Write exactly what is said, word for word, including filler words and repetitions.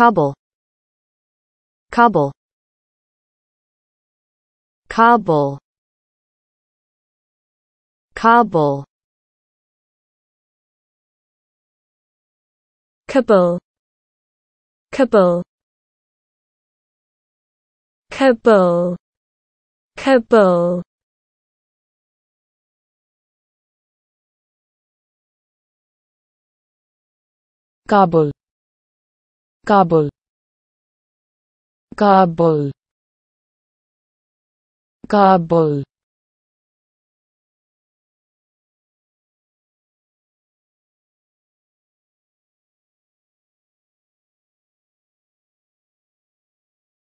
Kabul, Kabul, Kabul, Kabul, Kabul, Kabul, Kabul, Kabul. Kabul, Kabul, Kabul, Kabul.